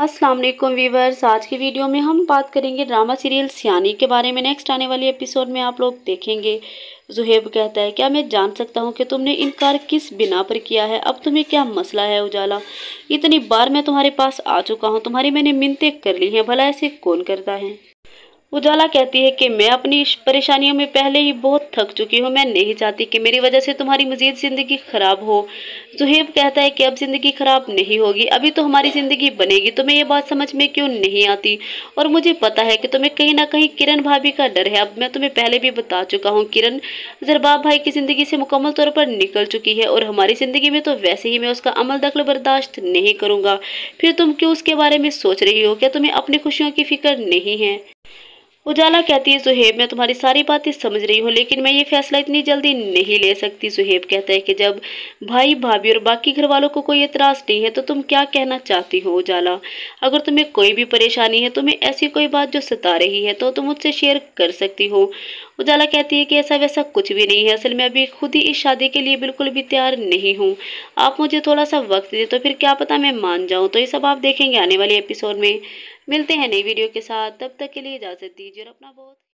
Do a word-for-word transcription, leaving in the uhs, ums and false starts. अस्सलाम वालेकुम व्यूअर्स, आज की वीडियो में हम बात करेंगे ड्रामा सीरियल सियानी के बारे में। नेक्स्ट आने वाली एपिसोड में आप लोग देखेंगे ज़ुहैब कहता है क्या मैं जान सकता हूँ कि तुमने इनकार किस बिना पर किया है, अब तुम्हें क्या मसला है उजाला, इतनी बार मैं तुम्हारे पास आ चुका हूँ, तुम्हारी मैंने मिन्नतें कर ली हैं, भला ऐसे कौन करता है। उजाला कहती है कि मैं अपनी परेशानियों में पहले ही बहुत थक चुकी हूँ, मैं नहीं चाहती कि मेरी वजह से तुम्हारी मज़ीद ज़िंदगी ख़राब हो। ज़ुहैब कहता है कि अब ज़िंदगी ख़राब नहीं होगी, अभी तो हमारी ज़िंदगी बनेगी, तुम्हें यह बात समझ में क्यों नहीं आती, और मुझे पता है कि तुम्हें कहीं ना कहीं किरण भाभी का डर है। अब मैं तुम्हें पहले भी बता चुका हूँ, किरण ज़रबाब भाई की ज़िंदगी से मुकम्मल तौर पर निकल चुकी है और हमारी ज़िंदगी में तो वैसे ही मैं उसका अमल दखल बर्दाश्त नहीं करूँगा, फिर तुम क्यों उसके बारे में सोच रही हो, क्या तुम्हें अपनी खुशियों की फ़िक्र नहीं है। उजाला कहती है ज़ुहैब मैं तुम्हारी सारी बातें समझ रही हूँ, लेकिन मैं ये फैसला इतनी जल्दी नहीं ले सकती। ज़ुहैब कहता है कि जब भाई भाभी और बाकी घर वालों को कोई एतराज़ नहीं है तो तुम क्या कहना चाहती हो उजाला, अगर तुम्हें कोई भी परेशानी है, तुम्हें ऐसी कोई बात जो सता रही है तो तुम मुझसे शेयर कर सकती हो। उजाला कहती है कि ऐसा वैसा कुछ भी नहीं है, असल में अभी खुद ही इस शादी के लिए बिल्कुल भी तैयार नहीं हूँ, आप मुझे थोड़ा सा वक्त दें तो फिर क्या पता मैं मान जाऊँ। तो ये सब आप देखेंगे आने वाले एपिसोड में। मिलते हैं नई वीडियो के साथ, तब तक के लिए इजाज़त दीजिए और अपना बहुत